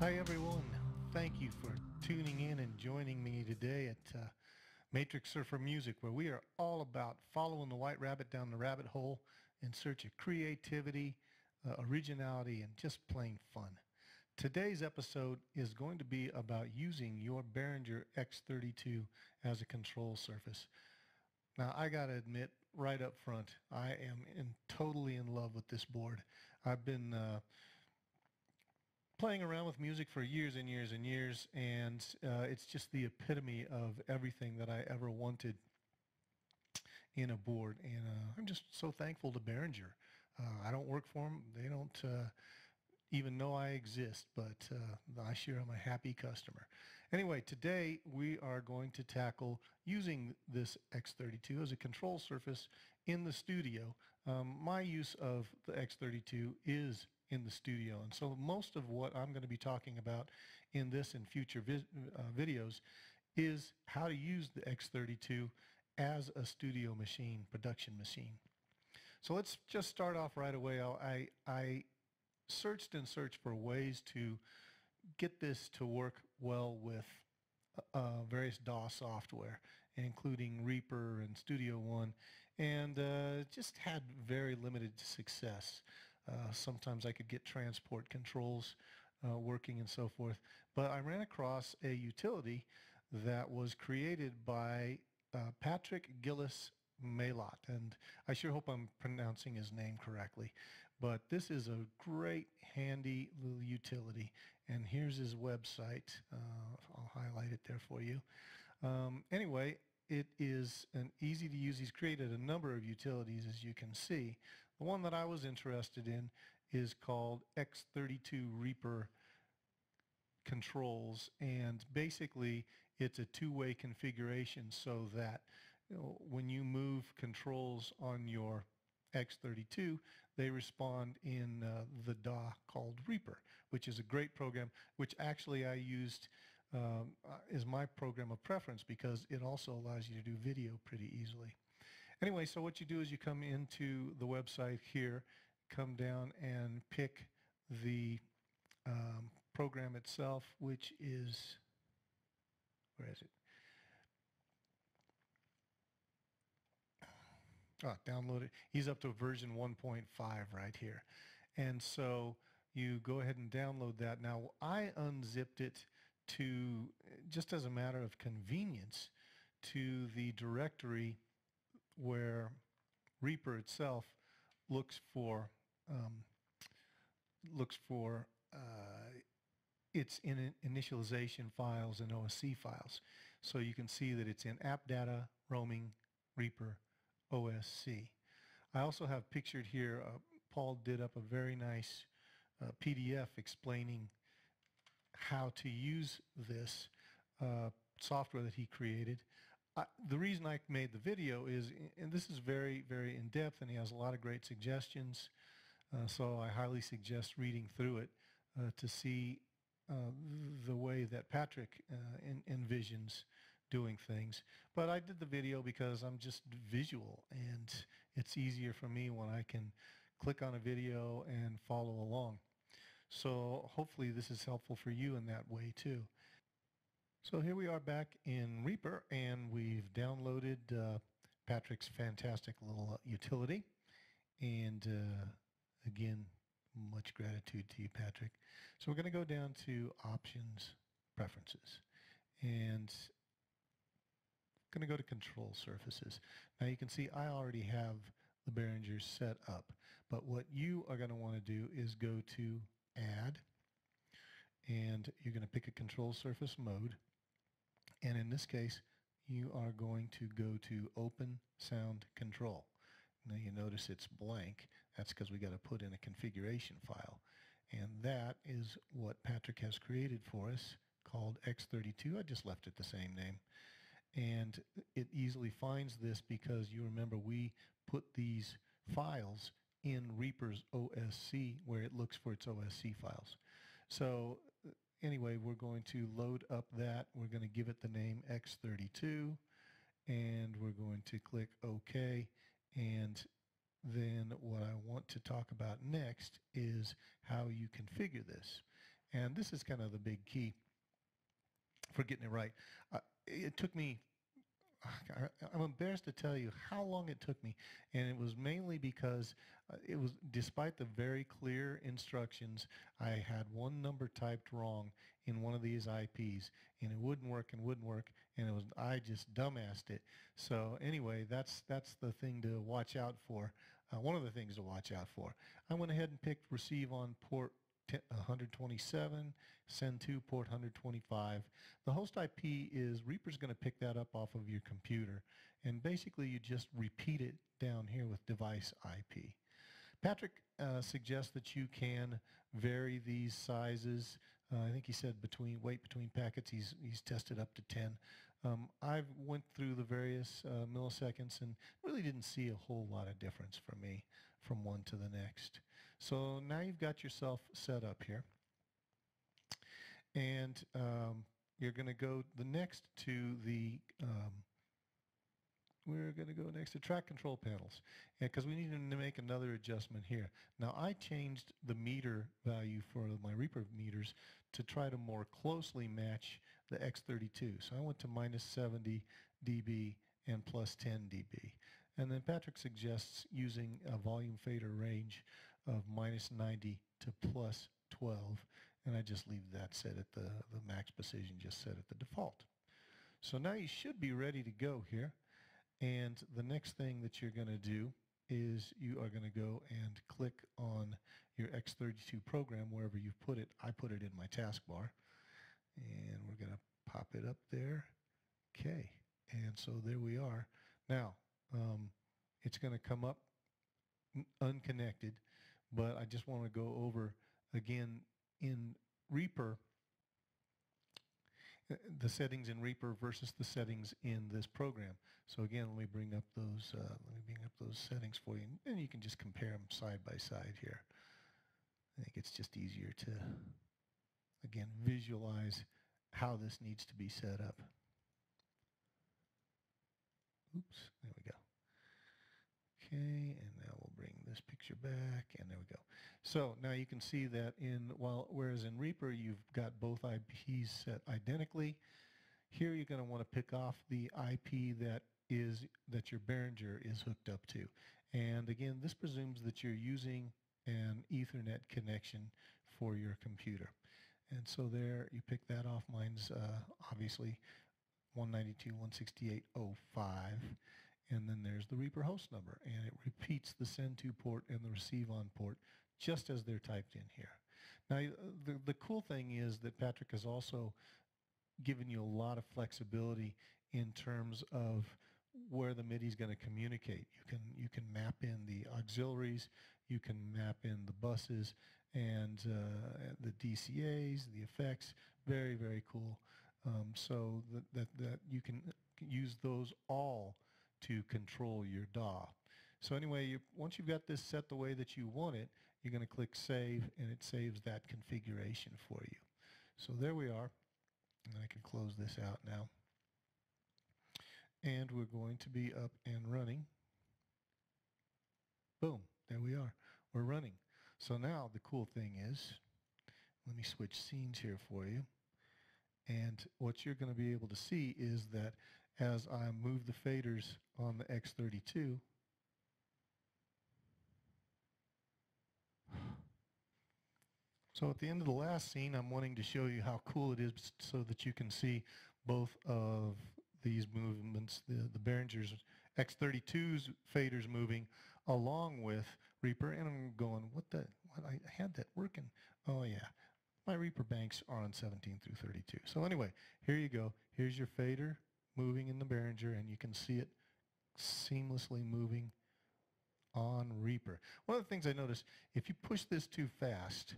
Hi everyone, thank you for tuning in and joining me today at Matrix Surfer Music, where we are all about following the white rabbit down the rabbit hole in search of creativity, originality, and just plain fun. Today's episode is going to be about using your Behringer X32 as a control surface. Now I gotta admit right up front, I am totally in love with this board. I've been playing around with music for years and years and years, and it's just the epitome of everything that I ever wanted in a board. And I'm just so thankful to Behringer. I don't work for them. They don't even know I exist, but I sure am a happy customer. Anyway, today we are going to tackle using this X32 as a control surface in the studio. My use of the X32 is in the studio, and so most of what I'm going to be talking about in this and future videos is how to use the X32 as a studio machine, production machine. So let's just start off right away. I searched and searched for ways to get this to work well with various DAW software, including Reaper and Studio One, and just had very limited success. Sometimes I could get transport controls working and so forth. But I ran across a utility that was created by Patrick-Gilles Maillot, and I sure hope I'm pronouncing his name correctly. But this is a great, handy little utility. And here's his website. I'll highlight it there for you. Anyway, it is an easy to use. He's created a number of utilities, as you can see. The one that I was interested in is called X32 Reaper Controls, and basically it's a two-way configuration so that, you know, when you move controls on your X32, they respond in the DAW called Reaper, which is a great program, which actually I used is my program of preference because it also allows you to do video pretty easily. Anyway, so what you do is you come into the website here, come down and pick the program itself, which is, where is it? Ah, download it. He's up to version 1.5 right here. And so you go ahead and download that. Now I unzipped it to, just as a matter of convenience, to the directory where Reaper itself looks for its initialization files and OSC files. So you can see that it's in app data, roaming, Reaper, OSC. I also have pictured here, Paul did up a very nice PDF explaining how to use this software that he created. The reason I made the video is, and this is very, very in-depth, and he has a lot of great suggestions, so I highly suggest reading through it to see the way that Patrick envisions doing things. But I did the video because I'm just visual, and it's easier for me when I can click on a video and follow along. So hopefully this is helpful for you in that way too. So here we are back in Reaper, and we've downloaded Patrick's fantastic little utility. And again, much gratitude to you, Patrick. So we're going to go down to Options, Preferences, and going to go to Control Surfaces. Now you can see I already have the Behringer set up, but what you are going to want to do is go to Add, and you're going to pick a control surface mode, and in this case you are going to go to Open Sound Control. Now you notice it's blank. That's because we got to put in a configuration file, and that is what Patrick has created for us, called X32. I just left it the same name, and it easily finds this because you remember we put these files in Reaper's OSC, where it looks for its OSC files. So anyway, we're going to load up that. We're going to give it the name X32, and we're going to click OK. And then what I want to talk about next is how you configure this. And this is kind of the big key for getting it right. It took me, I'm embarrassed to tell you how long it took me, and it was mainly because it was, despite the very clear instructions, I had one number typed wrong in one of these IPs, and it wouldn't work and wouldn't work, and it was, I just dumbassed it. So anyway, that's the thing to watch out for. One of the things to watch out for. I went ahead and picked receive on port 127, send to port 125. The host IP is, Reaper's going to pick that up off of your computer, and basically you just repeat it down here with device IP. Patrick suggests that you can vary these sizes. I think he said between weight between packets, he's tested up to 10. I've went through the various milliseconds and really didn't see a whole lot of difference for me from one to the next. So now you've got yourself set up here, and you're going to go the next to the we're going to go next to track control panels, because we need to make another adjustment here. Now, I changed the meter value for my Reaper meters to try to more closely match the X32. So I went to minus 70 dB and plus 10 dB. And then Patrick suggests using a volume fader range of minus 90 to plus 12. And I just leave that set at the max precision, just set at the default. So now you should be ready to go here. And the next thing that you're going to do is you are going to go and click on your X32 program wherever you put it. I put it in my taskbar, and we're going to pop it up there. Okay, and so there we are. Now, it's going to come up unconnected, but I just want to go over again in Reaper, the settings in Reaper versus the settings in this program. So again, let me bring up those settings for you, and you can just compare them side by side here. I think it's just easier to again visualize how this needs to be set up. Oops, there we go. Okay, and now we'll bring this picture back, and there we go. So now you can see that in, whereas in Reaper you've got both IPs set identically, here you're going to want to pick off the IP that your Behringer is hooked up to. And again, this presumes that you're using an Ethernet connection for your computer. And so there, you pick that off. Mine's obviously 192.168.05. And then there's the Reaper host number, and it repeats the send to port and the receive on port just as they're typed in here. Now, the cool thing is that Patrick has also given you a lot of flexibility in terms of where the MIDI is going to communicate. You can map in the auxiliaries, you can map in the buses and the DCAs, the effects. Very, very cool. So that you can use those all to control your DAW. So anyway, once you've got this set the way that you want it, you're going to click Save, and it saves that configuration for you. So there we are, and I can close this out now. And we're going to be up and running. Boom, there we are. We're running. So now the cool thing is, let me switch scenes here for you. And what you're going to be able to see is that as I move the faders on the X32, so at the end of the last scene, I'm wanting to show you how cool it is so that you can see both of these movements, the Behringer's X32's faders moving along with Reaper. And I'm going, what, I had that working. Oh yeah. My Reaper banks are on 17 through 32. So anyway, here you go. Here's your fader moving in the Behringer, and you can see it seamlessly moving on Reaper. One of the things I noticed, if you push this too fast,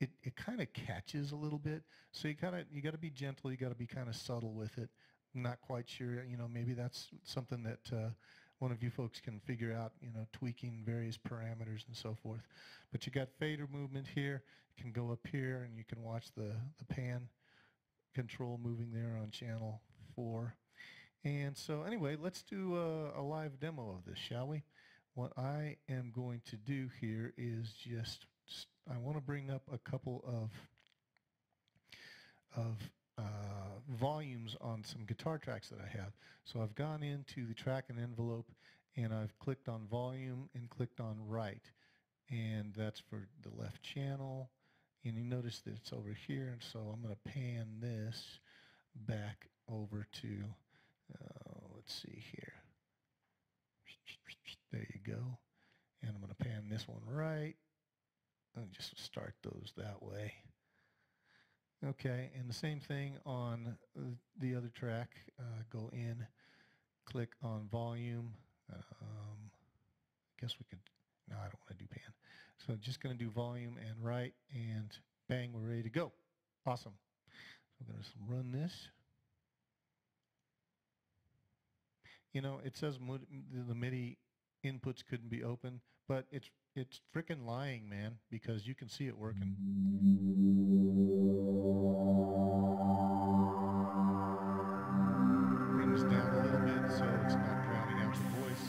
it kind of catches a little bit. So you got to be gentle. You got to be kind of subtle with it. I'm not quite sure. You know, maybe that's something that one of you folks can figure out, you know, tweaking various parameters and so forth. But you got fader movement here. You can go up here and you can watch the pan control moving there on channel 4. And so anyway, let's do a live demo of this, shall we? What I am going to do here is I want to bring up a couple of of volumes on some guitar tracks that I have. So I've gone into the track and envelope and I've clicked on volume and clicked on right, and that's for the left channel, and you notice that it's over here. And so I'm going to pan this back over to let's see here, there you go, and I'm going to pan this one right and just start those that way. Okay, and the same thing on the other track. Go in, click on volume. I guess we could, no, I don't want to do pan. So just going to do volume and right, and bang, we're ready to go. Awesome. So we're going to run this. You know, it says the MIDI inputs couldn't be open, but it's freaking lying, man, because you can see it working. Bring this down a little bit so it's not drowning out your voice.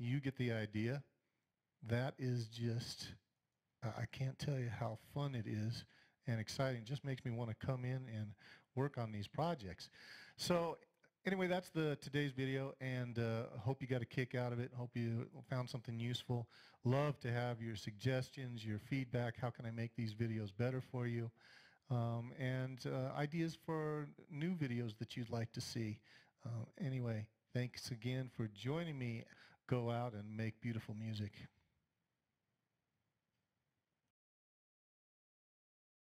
You get the idea. That is just, I can't tell you how fun it is and exciting. It just makes me want to come in and work on these projects. So anyway, that's today's video, and hope you got a kick out of it. Hope you found something useful. Love to have your suggestions, your feedback. How can I make these videos better for you? And ideas for new videos that you'd like to see. Anyway, thanks again for joining me. Go out and make beautiful music.